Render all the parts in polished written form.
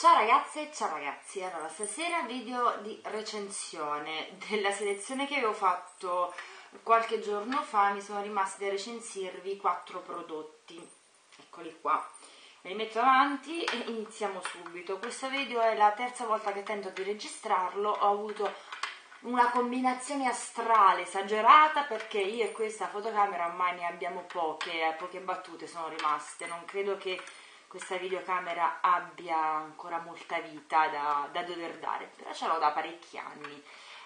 Ciao ragazze e ciao ragazzi, allora stasera video di recensione della selezione che avevo fatto qualche giorno fa. Mi sono rimasti da recensirvi 4 prodotti, eccoli qua, me li metto avanti e iniziamo subito. Questo video è la terza volta che tento di registrarlo, ho avuto una combinazione astrale esagerata perché io e questa fotocamera ormai ne abbiamo poche battute sono rimaste, non credo che questa videocamera abbia ancora molta vita da dover dare, però ce l'ho da parecchi anni.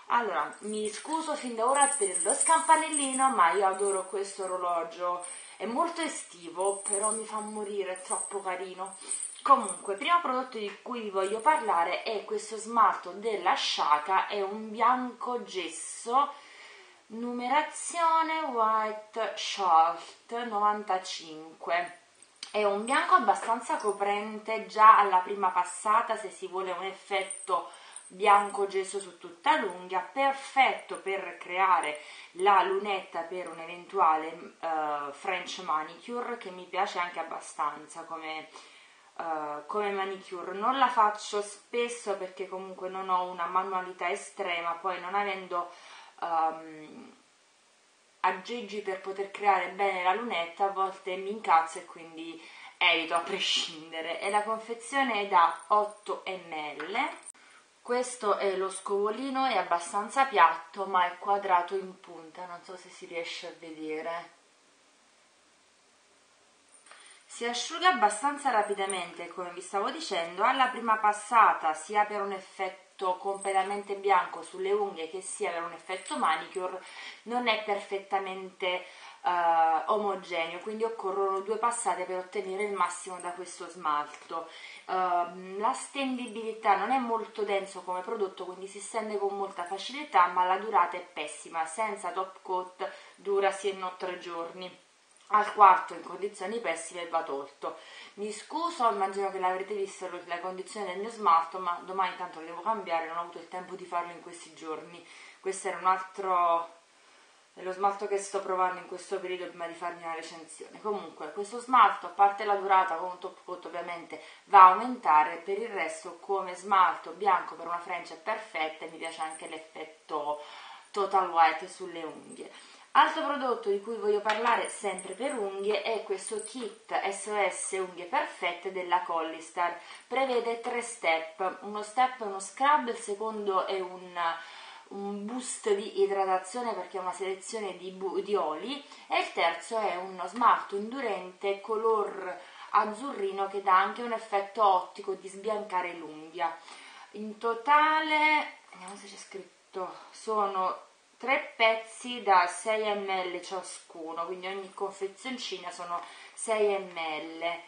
Allora, mi scuso fin da ora per lo scampanellino, ma io adoro questo orologio, è molto estivo, però mi fa morire, è troppo carino. Comunque, il primo prodotto di cui vi voglio parlare è questo smalto della Shaka, è un bianco gesso, numerazione White Salt 95. È un bianco abbastanza coprente già alla prima passata, se si vuole un effetto bianco gesso su tutta l'unghia, perfetto per creare la lunetta per un eventuale French manicure, che mi piace anche abbastanza come manicure. Non la faccio spesso perché comunque non ho una manualità estrema, poi non avendo aggeggi per poter creare bene la lunetta a volte mi incazzo e quindi evito a prescindere. E la confezione è da 8 ml. Questo è lo scovolino, è abbastanza piatto ma è quadrato in punta, non so se si riesce a vedere. Si asciuga abbastanza rapidamente, come vi stavo dicendo, alla prima passata, sia per un effetto completamente bianco sulle unghie che sia per un effetto manicure. Non è perfettamente omogeneo, quindi occorrono 2 passate per ottenere il massimo da questo smalto. La stendibilità non è molto denso come prodotto, quindi si stende con molta facilità, ma la durata è pessima, senza top coat dura se non 3 giorni. Al quarto, in condizioni pessime, va tolto. Mi scuso, immagino che l'avrete visto la condizione del mio smalto, ma domani tanto lo devo cambiare, non ho avuto il tempo di farlo in questi giorni. Questo era un altro dello smalto che sto provando in questo periodo prima di farmi una recensione. Comunque, questo smalto, a parte la durata con un top coat ovviamente, va a aumentare. Per il resto, come smalto bianco per una French è perfetta e mi piace anche l'effetto total white sulle unghie. Altro prodotto di cui voglio parlare sempre per unghie è questo kit SOS Unghie Perfette della Collistar. Prevede 3 step, uno step è uno scrub, il secondo è un boost di idratazione perché è una selezione di oli, e il terzo è uno smalto indurente color azzurrino che dà anche un effetto ottico di sbiancare l'unghia. In totale, vediamo se c'è scritto, sono 3 pezzi da 6 ml ciascuno, quindi ogni confezioncina sono 6 ml.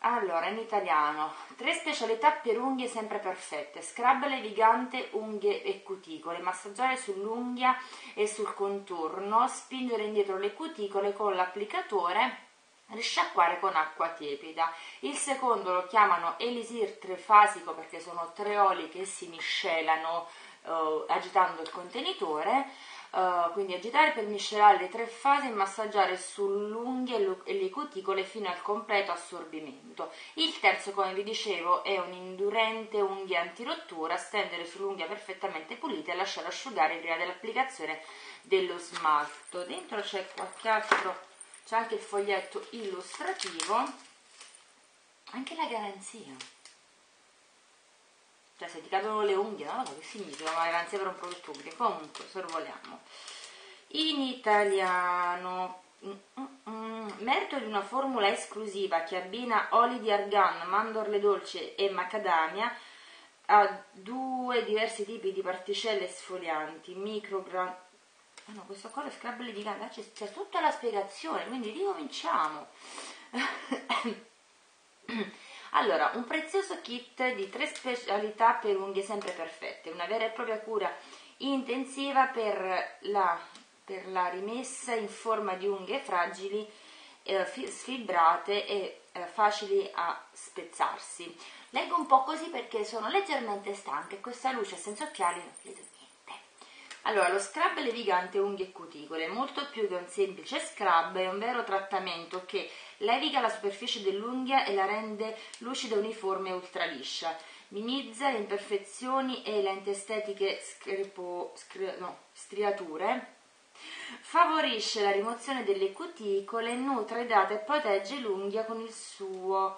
Allora, in italiano, 3 specialità per unghie sempre perfette, scrub levigante unghie e cuticole, massaggiare sull'unghia e sul contorno, spingere indietro le cuticole con l'applicatore, risciacquare con acqua tiepida. Il secondo lo chiamano elisir trefasico perché sono 3 oli che si miscelano agitando il contenitore, quindi agitare per miscelare le 3 fasi e massaggiare sull'unghia e le cuticole fino al completo assorbimento. Il terzo, come vi dicevo, è un indurente unghia antirottura, stendere sull'unghia perfettamente pulita e lasciare asciugare prima dell'applicazione dello smalto. Dentro c'è qualche altro, c'è anche il foglietto illustrativo, anche la garanzia. Cioè, se ti cadono le unghie, non lo so che significa, ma garanzia per un prodotto unghie. Comunque, sorvoliamo. In italiano, merito di una formula esclusiva che abbina oli di argan, mandorle dolci e macadamia a 2 diversi tipi di particelle esfolianti, microgranulati. Ah no, questo qua è scrub levigante, c'è tutta la spiegazione, quindi ricominciamo. Allora, un prezioso kit di 3 specialità per unghie sempre perfette, una vera e propria cura intensiva per la rimessa in forma di unghie fragili, sfibrate e facili a spezzarsi. Leggo un po' così perché sono leggermente stanca e questa luce senza occhiali non vedo niente. Allora, lo scrub levigante unghie e cuticole, molto più che un semplice scrub, è un vero trattamento che Leviga la superficie dell'unghia e la rende lucida, uniforme e ultraliscia. Minimizza le imperfezioni e le antiestetiche striature. Favorisce la rimozione delle cuticole, nutre, idrata e protegge l'unghia con il suo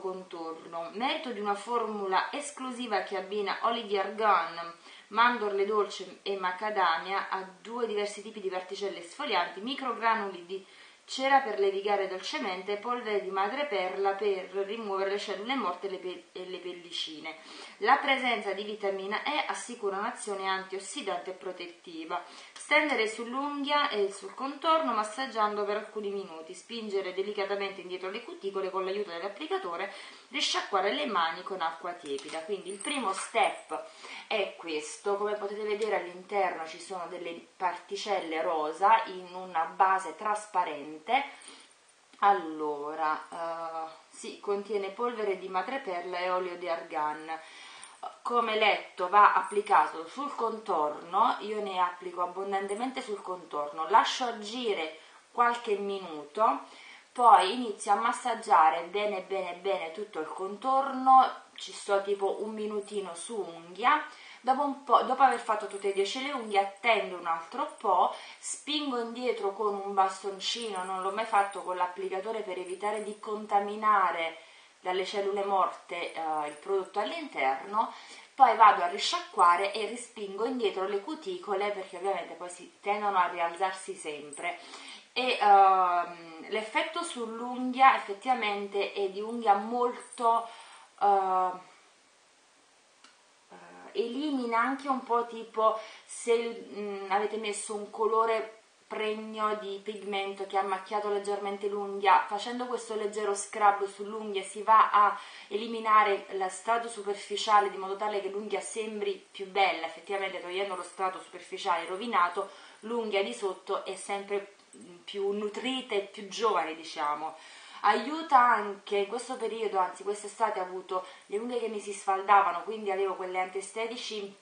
contorno. Merito di una formula esclusiva che abbina oli di argan, mandorle dolce e macadamia a due diversi tipi di particelle esfolianti, microgranuli di cera per levigare dolcemente, polvere di madreperla per rimuovere le cellule morte e le pellicine. La presenza di vitamina E assicura un'azione antiossidante e protettiva. Stendere sull'unghia e sul contorno massaggiando per alcuni minuti, spingere delicatamente indietro le cuticole con l'aiuto dell'applicatore, risciacquare le mani con acqua tiepida. Quindi il primo step è questo. Come potete vedere all'interno ci sono delle particelle rosa in una base trasparente. Allora, sì, contiene polvere di madreperla e olio di argan. Come letto va applicato sul contorno, io ne applico abbondantemente sul contorno, lascio agire qualche minuto, poi inizio a massaggiare bene bene bene tutto il contorno, ci sto tipo un minutino su unghia. Dopo aver fatto tutte e 10 le unghie, attendo un altro po', spingo indietro con un bastoncino, non l'ho mai fatto con l'applicatore per evitare di contaminare dalle cellule morte il prodotto all'interno, poi vado a risciacquare e rispingo indietro le cuticole perché ovviamente poi si tendono a rialzarsi sempre. E l'effetto sull'unghia effettivamente è di unghia molto... elimina anche un po' tipo se avete messo un colore pregno di pigmento che ha macchiato leggermente l'unghia, facendo questo leggero scrub sull'unghia si va a eliminare lo strato superficiale di modo tale che l'unghia sembri più bella. Effettivamente togliendo lo strato superficiale rovinato, l'unghia di sotto è sempre più nutrita e più giovane, diciamo. Aiuta anche in questo periodo, anzi quest'estate ho avuto le unghie che mi si sfaldavano, quindi avevo quelle antiestetici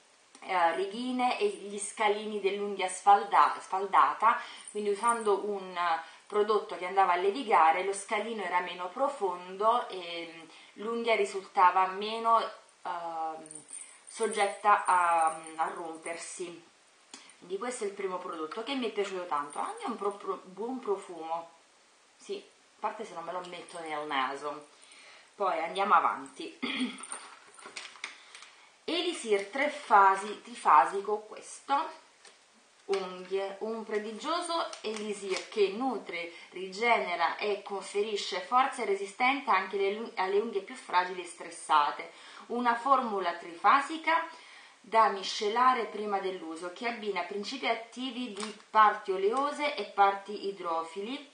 righine e gli scalini dell'unghia sfaldata, quindi usando un prodotto che andava a levigare lo scalino era meno profondo e l'unghia risultava meno soggetta a rompersi. Quindi questo è il primo prodotto che mi è piaciuto tanto, ha anche un buon profumo, sì. A parte se non me lo metto nel naso. Poi andiamo avanti. Elisir trifasico, questo unghie, un prodigioso elisir che nutre, rigenera e conferisce forza e resistenza anche alle unghie più fragili e stressate. Una formula trifasica da miscelare prima dell'uso che abbina principi attivi di parti oleose e parti idrofili,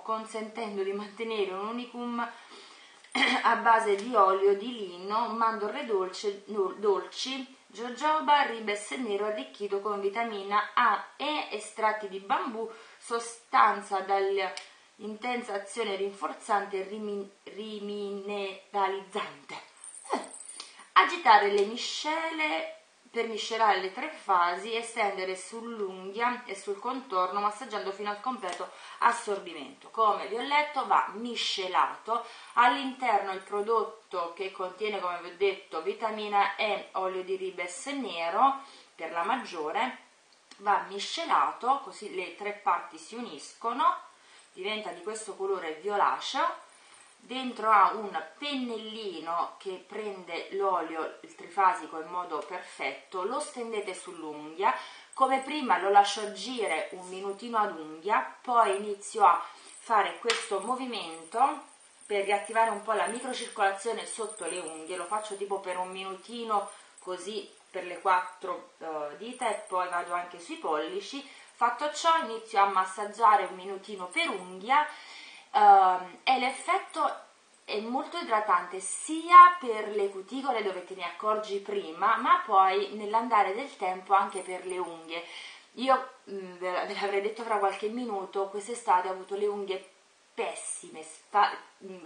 consentendo di mantenere un unicum a base di olio di lino, mandorle dolci, jojoba, ribes nero arricchito con vitamina A, E, estratti di bambù, sostanza dall'intensa azione rinforzante e rimineralizzante. Agitare le miscele per miscelare le tre fasi e stendere sull'unghia e sul contorno massaggiando fino al completo assorbimento. Come vi ho letto va miscelato, all'interno il prodotto che contiene, come vi ho detto, vitamina E, olio di ribes nero per la maggiore, va miscelato così le tre parti si uniscono, diventa di questo colore violaceo. Dentro ha un pennellino che prende l'olio, il trifasico, in modo perfetto, lo stendete sull'unghia, come prima lo lascio agire un minutino ad unghia, poi inizio a fare questo movimento per riattivare un po' la microcircolazione sotto le unghie, lo faccio tipo per un minutino così per le quattro dita e poi vado anche sui pollici. Fatto ciò inizio a massaggiare un minutino per unghia. E l'effetto è molto idratante sia per le cuticole dove te ne accorgi prima, ma poi nell'andare del tempo anche per le unghie. Io ve l'avrei detto fra qualche minuto, quest'estate ho avuto le unghie pessime,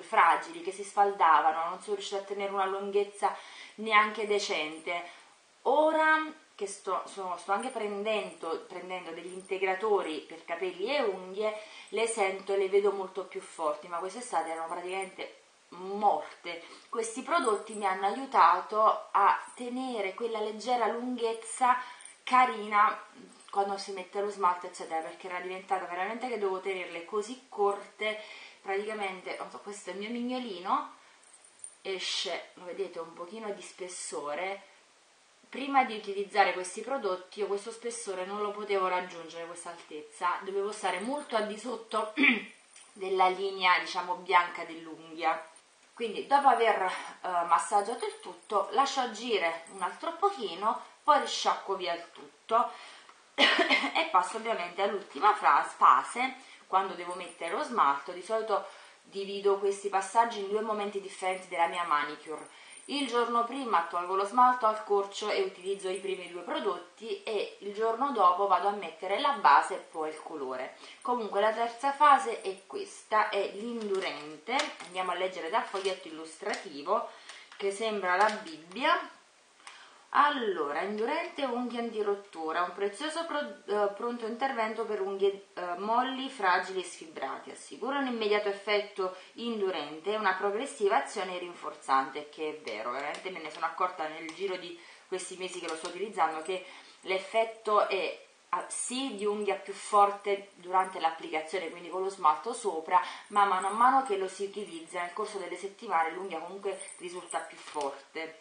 fragili, che si sfaldavano, non sono riuscita a tenere una lunghezza neanche decente. Ora che sto anche prendendo degli integratori per capelli e unghie, le sento e le vedo molto più forti, ma quest'estate erano praticamente morte. Questi prodotti mi hanno aiutato a tenere quella leggera lunghezza carina quando si mette lo smalto eccetera, perché era diventata veramente che dovevo tenerle così corte praticamente. Questo è il mio mignolino, esce, lo vedete, un pochino di spessore. Prima di utilizzare questi prodotti io questo spessore non lo potevo raggiungere, questa altezza, dovevo stare molto al di sotto della linea diciamo bianca dell'unghia. Quindi dopo aver massaggiato il tutto lascio agire un altro pochino, poi risciacquo via il tutto e passo ovviamente all'ultima fase, quando devo mettere lo smalto. Di solito divido questi passaggi in due momenti differenti della mia manicure. Il giorno prima tolgo lo smalto al corcio e utilizzo i primi due prodotti, e il giorno dopo vado a mettere la base e poi il colore. Comunque la terza fase è questa, è l'indurente. Andiamo a leggere dal foglietto illustrativo che sembra la Bibbia. Allora, indurente unghie antirottura, un prezioso pronto intervento per unghie molli, fragili e sfibrate. Assicura un immediato effetto indurente e una progressiva azione rinforzante, che è vero, veramente me ne sono accorta nel giro di questi mesi che lo sto utilizzando, che l'effetto è sì di unghia più forte durante l'applicazione, quindi con lo smalto sopra, ma mano a mano che lo si utilizza nel corso delle settimane l'unghia comunque risulta più forte.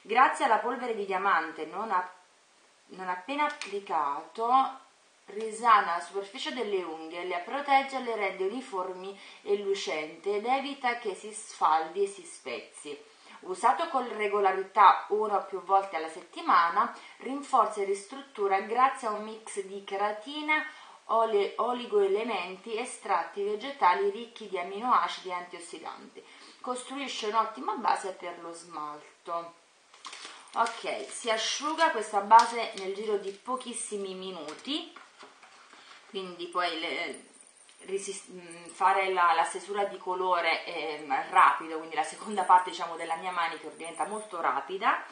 Grazie alla polvere di diamante non appena applicato risana la superficie delle unghie, le protegge, le rende uniformi e lucenti ed evita che si sfaldi e si spezzi. Usato con regolarità una o più volte alla settimana, rinforza e ristruttura grazie a un mix di cheratina, oligoelementi, estratti vegetali ricchi di aminoacidi e antiossidanti. Costruisce un'ottima base per lo smalto. Ok, si asciuga questa base nel giro di pochissimi minuti, quindi poi fare la stesura di colore è rapido, quindi la seconda parte diciamo della mia manicure diventa molto rapida.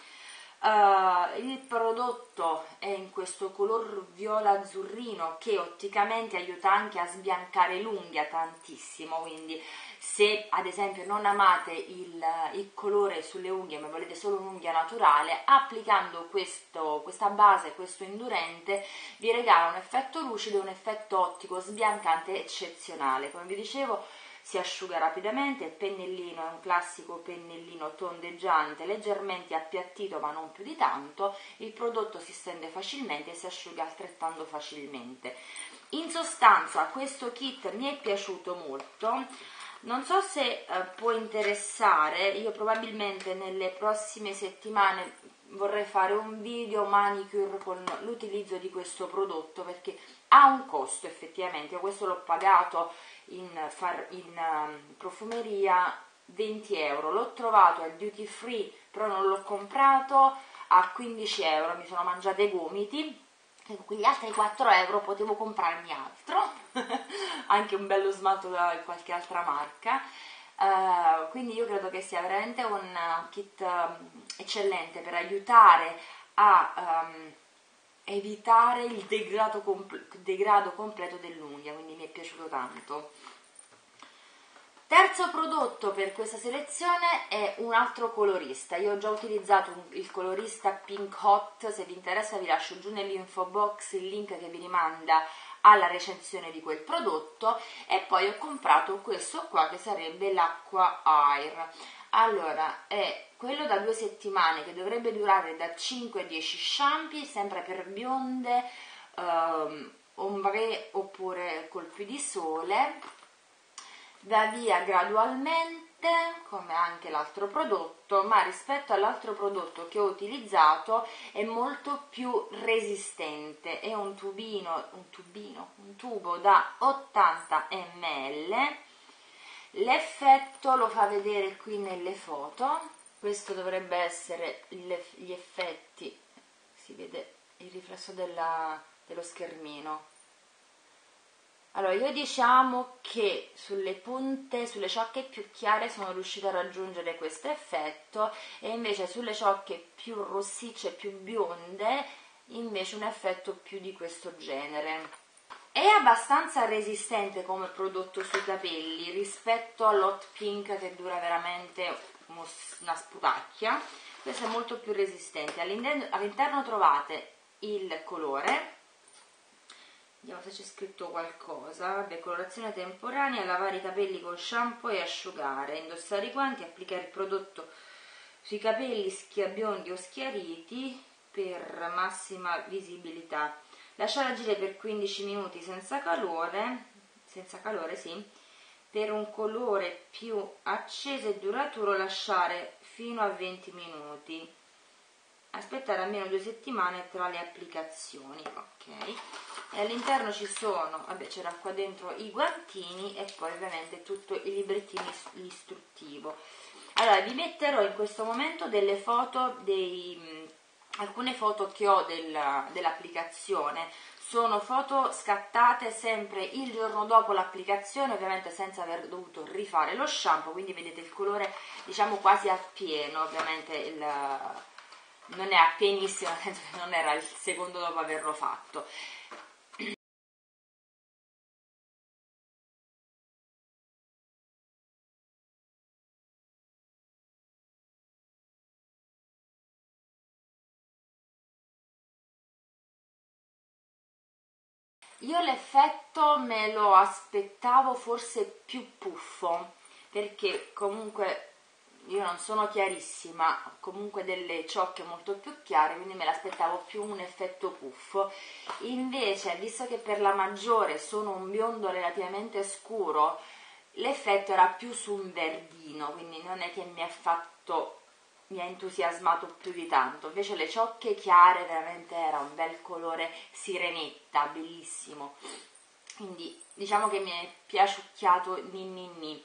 Il prodotto è in questo color viola azzurrino che otticamente aiuta anche a sbiancare l'unghia tantissimo, quindi se ad esempio non amate il colore sulle unghie ma volete solo un'unghia naturale, applicando questa base, questo indurente, vi regala un effetto lucido e un effetto ottico sbiancante eccezionale. Come vi dicevo, si asciuga rapidamente. Il pennellino è un classico pennellino tondeggiante, leggermente appiattito ma non più di tanto. Il prodotto si stende facilmente e si asciuga altrettanto facilmente. In sostanza questo kit mi è piaciuto molto, non so se può interessare. Io probabilmente nelle prossime settimane vorrei fare un video manicure con l'utilizzo di questo prodotto, perché ha un costo effettivamente. Questo l'ho pagato in profumeria 20 euro, l'ho trovato al duty free però non l'ho comprato, a 15 euro. Mi sono mangiata i gomiti, e con gli altri 4 euro potevo comprarmi altro anche un bello smalto da qualche altra marca. Quindi io credo che sia veramente un kit eccellente per aiutare a evitare il degrado completo dell'unghia, quindi mi è piaciuto tanto. Terzo prodotto per questa selezione è un altro colorista. Io ho già utilizzato il colorista Pink Hot, se vi interessa vi lascio giù nell'info box il link che vi rimanda alla recensione di quel prodotto, e poi ho comprato questo qua che sarebbe l'Acqua Air. Allora, è quello da 2 settimane che dovrebbe durare da 5 a 10 shampoo, sempre per bionde, ombre oppure colpi di sole. Va via gradualmente come anche l'altro prodotto, ma rispetto all'altro prodotto che ho utilizzato è molto più resistente. È un tubo da 80 ml. L'effetto lo fa vedere qui nelle foto. Questo dovrebbe essere gli effetti, si vede il riflesso dello schermino. Allora, io diciamo che sulle punte, sulle ciocche più chiare sono riuscita a raggiungere questo effetto, e invece sulle ciocche più rossicce, più bionde, invece un effetto più di questo genere. È abbastanza resistente come prodotto sui capelli rispetto all'Hot Pink, che dura veramente una sputacchia. Questo è molto più resistente. All'interno trovate il colore, vediamo se c'è scritto qualcosa. Vabbè, colorazione temporanea, lavare i capelli col shampoo e asciugare, indossare i guanti, applicare il prodotto sui capelli schiabiondi o schiariti per massima visibilità. Lasciare agire per 15 minuti senza calore, sì, per un colore più acceso e duraturo lasciare fino a 20 minuti, aspettare almeno 2 settimane tra le applicazioni, ok. E all'interno ci sono, vabbè, c'era qua dentro i guantini e poi ovviamente tutto il librettino istruttivo. Allora, vi metterò in questo momento delle foto alcune foto che ho dell'applicazione. Sono foto scattate sempre il giorno dopo l'applicazione, ovviamente senza aver dovuto rifare lo shampoo, quindi vedete il colore, diciamo, quasi appieno. Ovviamente non è appienissimo, nel senso che non era il secondo dopo averlo fatto. Io l'effetto me lo aspettavo forse più puffo, perché comunque io non sono chiarissima, ho comunque delle ciocche molto più chiare, quindi me l'aspettavo più un effetto puffo. Invece, visto che per la maggiore sono un biondo relativamente scuro, l'effetto era più su un verdino, quindi non è che mi ha entusiasmato più di tanto. Invece le ciocche chiare veramente era un bel colore sirenetta, bellissimo, quindi diciamo che mi è piaciucchiato ninninni.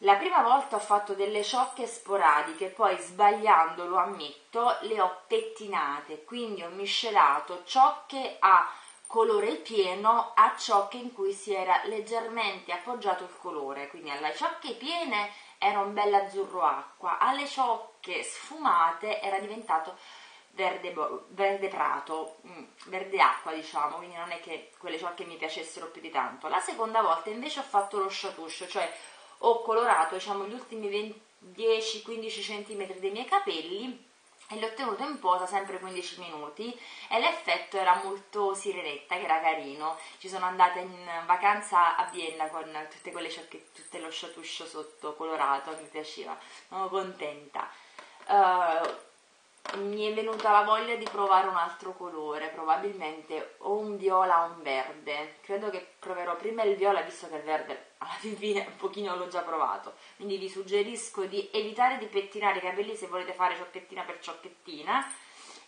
La prima volta ho fatto delle ciocche sporadiche, poi sbagliando, lo ammetto, le ho pettinate, quindi ho miscelato ciocche a colore pieno a ciocche in cui si era leggermente appoggiato il colore, quindi alle ciocche piene era un bel azzurro acqua, alle ciocche sfumate era diventato verde prato, verde acqua, diciamo, quindi non è che quelle ciocche mi piacessero più di tanto. La seconda volta invece ho fatto lo chatouche, cioè ho colorato, diciamo, gli ultimi 10-15 cm dei miei capelli e l'ho tenuto in posa sempre 15 minuti e l'effetto era molto sirenetta, che era carino. Ci sono andata in vacanza a Vienna con tutte quelle ciocche, tutte lo chatouche sotto colorato, mi piaceva, sono contenta. Mi è venuta la voglia di provare un altro colore, probabilmente o un viola o un verde. Credo che proverò prima il viola, visto che il verde alla fine un pochino l'ho già provato, quindi vi suggerisco di evitare di pettinare i capelli se volete fare ciochettina per ciochettina,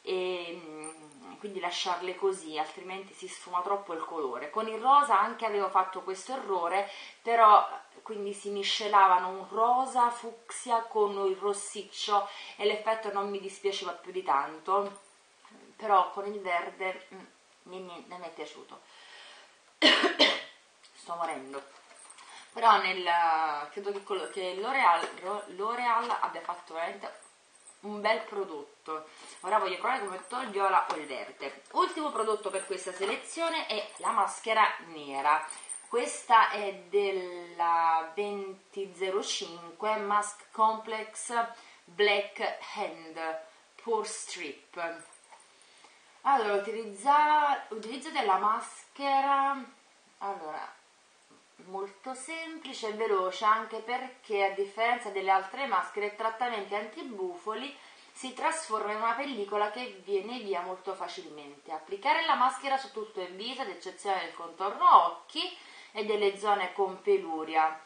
e quindi lasciarle così, altrimenti si sfuma troppo il colore. Con il rosa anche avevo fatto questo errore, però quindi si miscelavano un rosa fucsia con il rossiccio e l'effetto non mi dispiaceva più di tanto, però con il verde non mi è piaciuto. Sto morendo. Però credo che L'Oreal abbia fatto veramente un bel prodotto. Ora voglio provare come ho il viola o il verde. Ultimo prodotto per questa selezione è la maschera nera. Questa è della 2005 Mask Complex Black Hand Pore Strip. Allora, utilizzate la maschera, allora, molto semplice e veloce, anche perché a differenza delle altre maschere e trattamenti antibufoli si trasforma in una pellicola che viene via molto facilmente. Applicare la maschera su tutto il viso, ad eccezione del contorno occhi e delle zone con peluria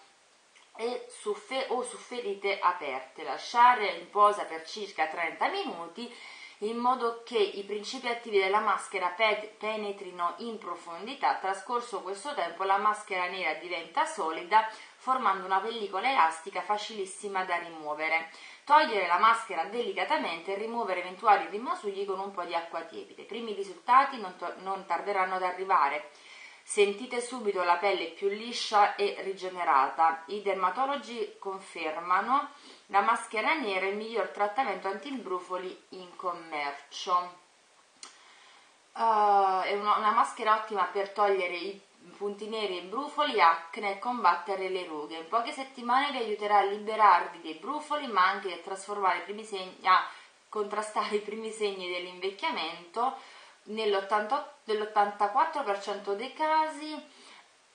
e su ferite aperte. Lasciare in posa per circa 30 minuti in modo che i principi attivi della maschera penetrino in profondità. Trascorso questo tempo la maschera nera diventa solida, formando una pellicola elastica facilissima da rimuovere. Togliere la maschera delicatamente e rimuovere eventuali rimasugli con un po' di acqua tiepida. I primi risultati non tarderanno ad arrivare. Sentite subito la pelle più liscia e rigenerata. I dermatologi confermano la maschera nera è il miglior trattamento antibrufoli in commercio. È una maschera ottima per togliere i punti neri e brufoli, acne e combattere le rughe. In poche settimane vi aiuterà a liberarvi dai brufoli, ma anche a contrastare i primi segni dell'invecchiamento. Nell'84% dei casi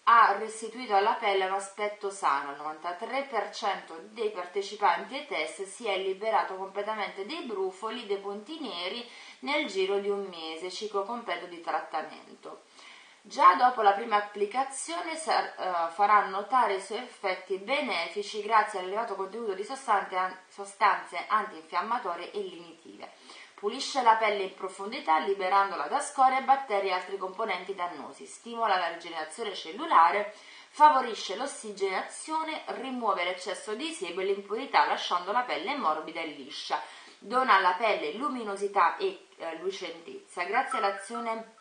ha restituito alla pelle un aspetto sano. Il 93% dei partecipanti ai test si è liberato completamente dei brufoli, dei punti neri nel giro di un mese, ciclo completo di trattamento. Già dopo la prima applicazione farà notare i suoi effetti benefici grazie all'elevato contenuto di sostanze antinfiammatorie e linitive. Pulisce la pelle in profondità liberandola da scorie, batteri e altri componenti dannosi, stimola la rigenerazione cellulare, favorisce l'ossigenazione, rimuove l'eccesso di sebo e l'impurità lasciando la pelle morbida e liscia, dona alla pelle luminosità e lucentezza. Grazie all'azione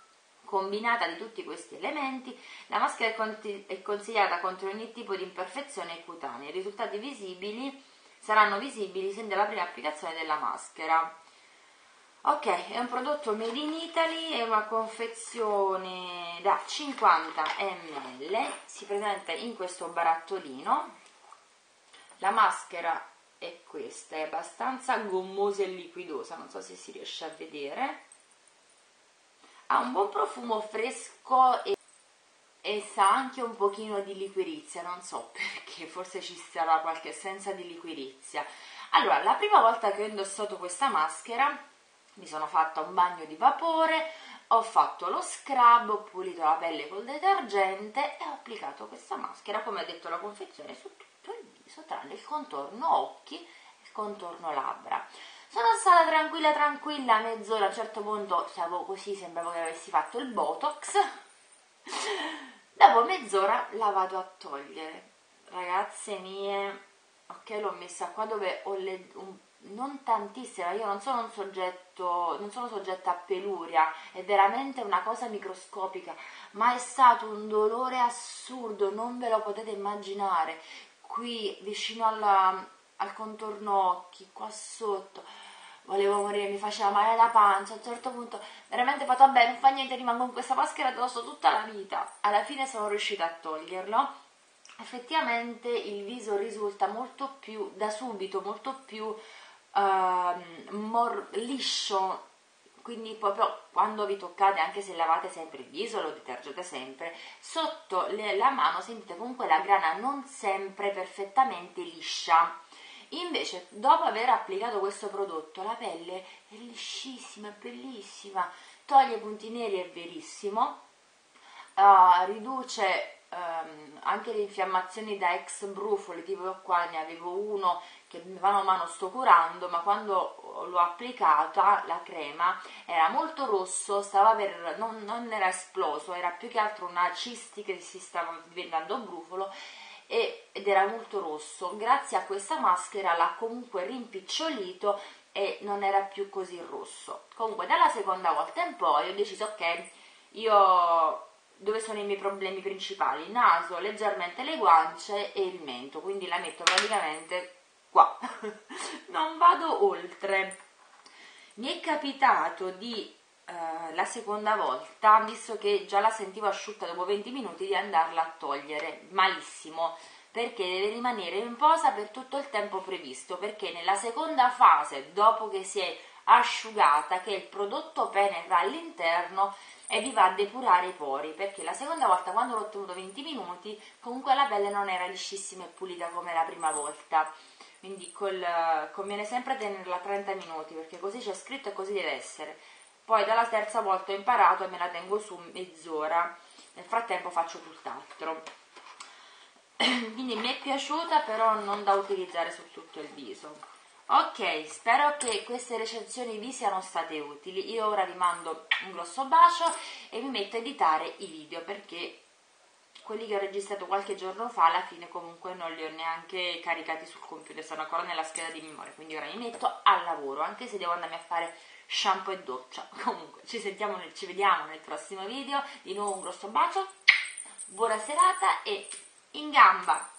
combinata di tutti questi elementi, la maschera è consigliata contro ogni tipo di imperfezione cutanea. I risultati saranno visibili sin dalla prima applicazione della maschera. Ok, è un prodotto made in Italy, è una confezione da 50 ml, si presenta in questo barattolino. La maschera è questa, è abbastanza gommosa e liquidosa, non so se si riesce a vedere. Ha un buon profumo fresco e sa anche un pochino di liquirizia, non so perché, forse ci sarà qualche essenza di liquirizia. Allora, la prima volta che ho indossato questa maschera mi sono fatta un bagno di vapore, ho fatto lo scrub, ho pulito la pelle col detergente e ho applicato questa maschera, come ha detto la confezione, su tutto il viso, tranne il contorno occhi e il contorno labbra. Sono stata tranquilla, mezz'ora, a un certo punto stavo così, sembrava che avessi fatto il botox. Dopo mezz'ora la vado a togliere. Ragazze mie, ok, l'ho messa qua dove ho le... non tantissima, io non sono soggetta a peluria, è veramente una cosa microscopica, ma è stato un dolore assurdo, non ve lo potete immaginare. Qui vicino al contorno occhi, qua sotto, volevo morire, mi faceva male la pancia, a un certo punto veramente ho fatto vabbè, non fa niente, rimango con questa maschera addosso tutta la vita. Alla fine sono riuscita a toglierlo. Effettivamente il viso risulta molto più, da subito, molto più liscio, quindi proprio quando vi toccate, anche se lavate sempre il viso, lo detergete sempre, sotto la mano sentite comunque la grana non sempre perfettamente liscia. Invece dopo aver applicato questo prodotto la pelle è liscissima, è bellissima, toglie punti neri, è verissimo, riduce anche le infiammazioni da ex brufoli, tipo qua ne avevo uno che mano a mano sto curando, ma quando l'ho applicata la crema era molto rosso, non era esploso, era più che altro una cisti che si stava diventando brufolo ed era molto rosso. Grazie a questa maschera l'ha comunque rimpicciolito e non era più così rosso. Comunque dalla seconda volta in poi ho deciso ok, dove sono i miei problemi principali? Il naso, leggermente le guance e il mento, quindi la metto praticamente qua, non vado oltre. Mi è capitato la seconda volta, visto che già la sentivo asciutta dopo 20 minuti, di andarla a togliere malissimo, perché deve rimanere in posa per tutto il tempo previsto, perché nella seconda fase, dopo che si è asciugata, che il prodotto penetra all'interno e vi va a depurare i pori, perché la seconda volta, quando l'ho tenuto 20 minuti, comunque la pelle non era liscissima e pulita come la prima volta, quindi conviene sempre tenerla 30 minuti, perché così c'è scritto e così deve essere. Poi dalla terza volta ho imparato e me la tengo su mezz'ora, nel frattempo faccio tutt'altro. Quindi mi è piaciuta, però non da utilizzare su tutto il viso. Ok, spero che queste recensioni vi siano state utili. Io ora vi mando un grosso bacio e mi metto a editare i video, perché quelli che ho registrato qualche giorno fa alla fine comunque non li ho neanche caricati sul computer, sono ancora nella scheda di memoria, quindi ora mi metto al lavoro, anche se devo andarmi a fare shampoo e doccia. Comunque ci vediamo nel prossimo video, di nuovo un grosso bacio. buona serata e in gamba!